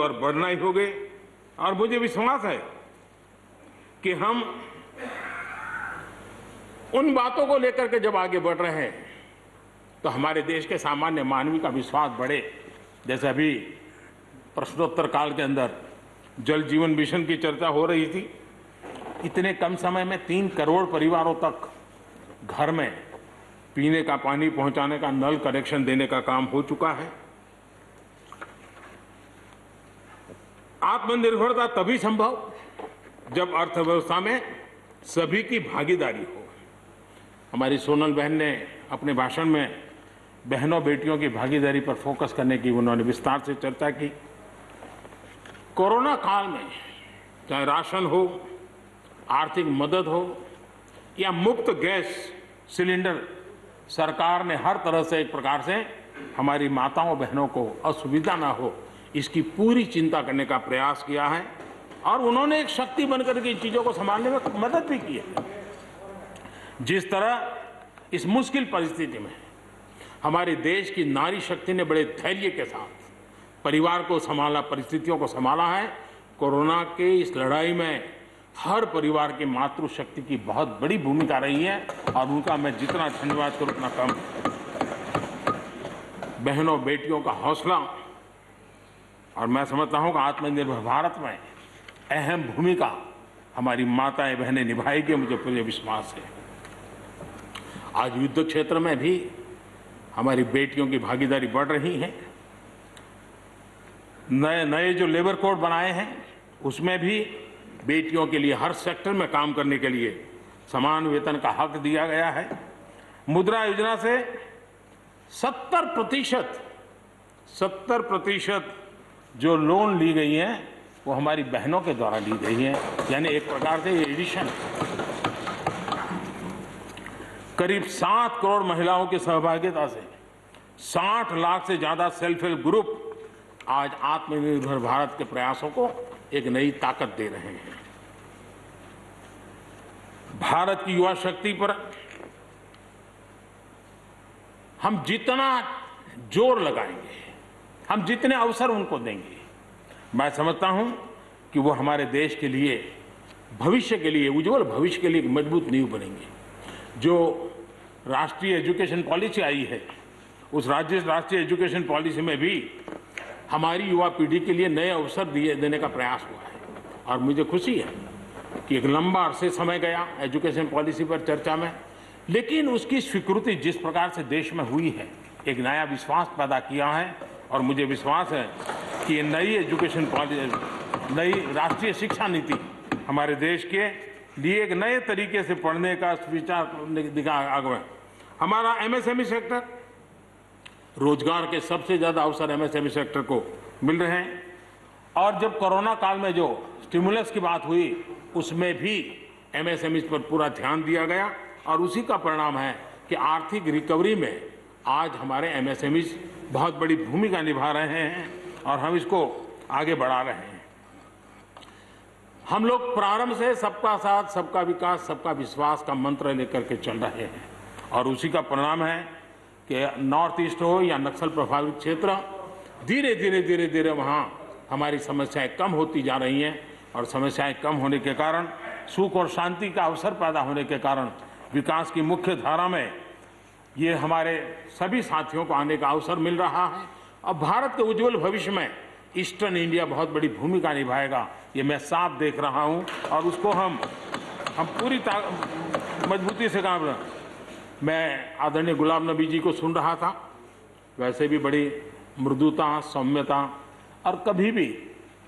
और बढ़ना ही होगा और मुझे विश्वास है कि हम उन बातों को लेकर के जब आगे बढ़ रहे हैं तो हमारे देश के सामान्य मानवी का विश्वास बढ़े। जैसे अभी प्रश्नोत्तर काल के अंदर जल जीवन मिशन की चर्चा हो रही थी, इतने कम समय में 3 करोड़ परिवारों तक घर में पीने का पानी पहुंचाने का नल कनेक्शन देने का काम हो चुका है। आत्मनिर्भरता तभी संभव जब अर्थव्यवस्था में सभी की भागीदारी हो। हमारी सोनल बहन ने अपने भाषण में बहनों बेटियों की भागीदारी पर फोकस करने की उन्होंने विस्तार से चर्चा की। कोरोना काल में चाहे राशन हो, आर्थिक मदद हो या मुफ्त गैस सिलेंडर, सरकार ने हर तरह से एक प्रकार से हमारी माताओं बहनों को असुविधा ना हो इसकी पूरी चिंता करने का प्रयास किया है और उन्होंने एक शक्ति बनकर के इन चीज़ों को संभालने में मदद भी की है। जिस तरह इस मुश्किल परिस्थिति में हमारे देश की नारी शक्ति ने बड़े धैर्य के साथ परिवार को संभाला, परिस्थितियों को संभाला है, कोरोना के इस लड़ाई में हर परिवार के मातृशक्ति की बहुत बड़ी भूमिका रही है और उनका मैं जितना धन्यवाद करूँ उतना कम। बहनों बेटियों का हौसला और मैं समझता हूँ कि आत्मनिर्भर भारत में अहम भूमिका हमारी माताएं बहनें निभाएगी, मुझे पूरे विश्वास है। आज युद्ध क्षेत्र में भी हमारी बेटियों की भागीदारी बढ़ रही है। नए नए जो लेबर कोड बनाए हैं उसमें भी बेटियों के लिए हर सेक्टर में काम करने के लिए समान वेतन का हक दिया गया है। मुद्रा योजना से 70% जो लोन ली गई हैं वो हमारी बहनों के द्वारा ली गई हैं, यानी एक प्रकार से ये एडिशन। करीब 7 करोड़ महिलाओं की सहभागिता से 60 लाख से ज़्यादा सेल्फ हेल्प ग्रुप आज आत्मनिर्भर भारत के प्रयासों को एक नई ताकत दे रहे हैं। भारत की युवा शक्ति पर हम जितना जोर लगाएंगे, हम जितने अवसर उनको देंगे, मैं समझता हूं कि वो हमारे देश के लिए भविष्य के लिए, उज्जवल भविष्य के लिए एक मजबूत नींव बनेंगे। जो राष्ट्रीय एजुकेशन पॉलिसी आई है उस राष्ट्रीय एजुकेशन पॉलिसी में भी हमारी युवा पीढ़ी के लिए नए अवसर देने का प्रयास हुआ है और मुझे खुशी है कि एक लंबा अरसे समय गया एजुकेशन पॉलिसी पर चर्चा में, लेकिन उसकी स्वीकृति जिस प्रकार से देश में हुई है एक नया विश्वास पैदा किया है और मुझे विश्वास है कि ये नई एजुकेशन पॉलिसी, नई राष्ट्रीय शिक्षा नीति हमारे देश के लिए एक नए तरीके से पढ़ने का विचार दिखा आगे। हमारा एमएसएमई सेक्टर, रोजगार के सबसे ज़्यादा अवसर एमएसएमई सेक्टर को मिल रहे हैं और जब कोरोना काल में जो स्टिमुलस की बात हुई उसमें भी एमएसएमई पर पूरा ध्यान दिया गया और उसी का परिणाम है कि आर्थिक रिकवरी में आज हमारे एमएसएमई बहुत बड़ी भूमिका निभा रहे हैं और हम इसको आगे बढ़ा रहे हैं। हम लोग प्रारंभ से सबका साथ, सबका विकास, सबका विश्वास का मंत्र लेकर के चल रहे हैं और उसी का परिणाम है कि नॉर्थ ईस्ट हो या नक्सल प्रभावित क्षेत्र, धीरे धीरे धीरे धीरे वहाँ हमारी समस्याएं कम होती जा रही हैं और समस्याएं कम होने के कारण, सुख और शांति का अवसर पैदा होने के कारण विकास की मुख्य धारा में ये हमारे सभी साथियों को आने का अवसर मिल रहा है। अब भारत के उज्जवल भविष्य में ईस्टर्न इंडिया बहुत बड़ी भूमिका निभाएगा, ये मैं साफ देख रहा हूँ और उसको हम पूरी मजबूती से काम रहे। मैं आदरणीय गुलाम नबी जी को सुन रहा था, वैसे भी बड़ी मृदुता, सौम्यता और कभी भी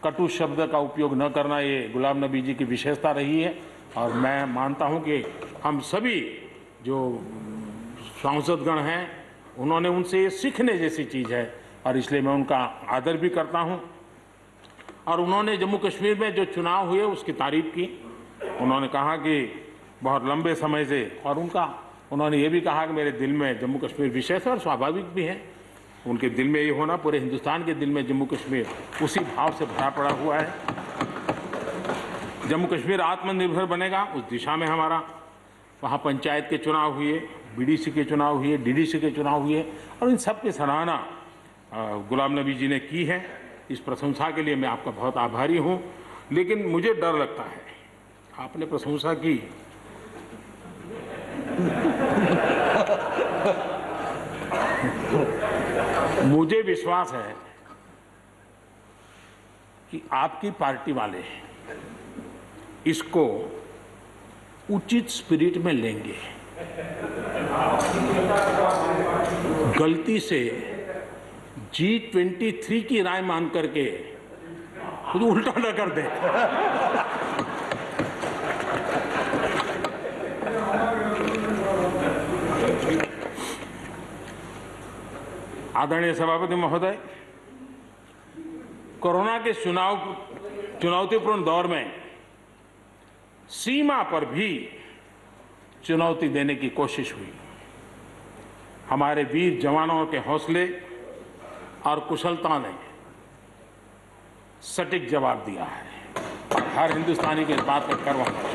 कटु शब्द का उपयोग न करना ये गुलाम नबी जी की विशेषता रही है और मैं मानता हूँ कि हम सभी जो सांसदगण हैं उन्होंने उनसे ये सीखने जैसी चीज़ है और इसलिए मैं उनका आदर भी करता हूँ। और उन्होंने जम्मू कश्मीर में जो चुनाव हुए उसकी तारीफ की, उन्होंने कहा कि बहुत लंबे समय से, और उन्होंने ये भी कहा कि मेरे दिल में जम्मू कश्मीर विशेष है और स्वाभाविक भी है। उनके दिल में ये होना, पूरे हिंदुस्तान के दिल में जम्मू कश्मीर उसी भाव से भरा पड़ा हुआ है। जम्मू कश्मीर आत्मनिर्भर बनेगा, उस दिशा में हमारा वहाँ पंचायत के चुनाव हुए, BDC के चुनाव हुए, DDC के चुनाव हुए और इन सब की सराहना गुलाम नबी जी ने की है इस प्रशंसा के लिए मैं आपका बहुत आभारी हूं, लेकिन मुझे डर लगता है। आपने प्रशंसा की मुझे विश्वास है कि आपकी पार्टी वाले इसको उचित स्पिरिट में लेंगे। गलती से G23 की राय मान करके खुद उल्टा न कर दे। आदरणीय सभापति महोदय, कोरोना के चुनौतीपूर्ण दौर में सीमा पर भी चुनौती देने की कोशिश हुई। हमारे वीर जवानों के हौसले और कुशलता ने सटीक जवाब दिया है। हर हिंदुस्तानी को इस बात पर गर्व है।